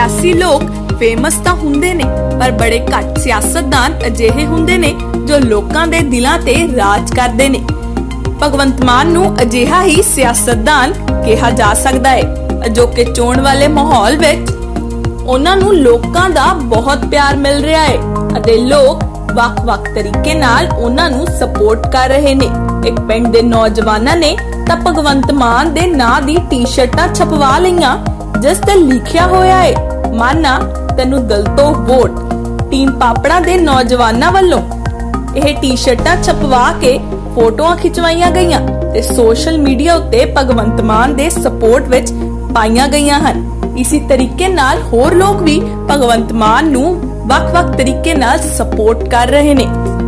सियासी लोग फेमस तां हुंदे ने पर बड़े घट सियासतदान अजिहे हुंदे ने जो लोकां दे दिलां ते राज करदे ने। भगवंत मान नूं अजिहा ही सियासतदान कहा जा सकदा है, जो कि चोण वाले माहौल विच उन्हां नूं लोकां दा बहुत प्यार मिल रहा है अते लोक वख-वख तरीके नाल उन्हां नूं सपोर्ट कर रहे ने। एक पिंड दे नौजवानां ने तां भगवंत मान दे नां दी टी-शर्टां छपवा लईआं जिस ते लिखिया होया है माना तेनू दिल तो वोट। टीम पापड़ा दे नौजवानां वल्लों यह टी-शर्टां छपवा के फोटोआं खिचवाईआं गईआं ते सोशल मीडिया उत्ते भगवंत मान दे सपोर्ट विच पाईआं गईआं हन। इसी तरीके नाल होर लोग भी भगवंत मान नूं वख-वख तरीके नाल सपोर्ट कर रहे ने।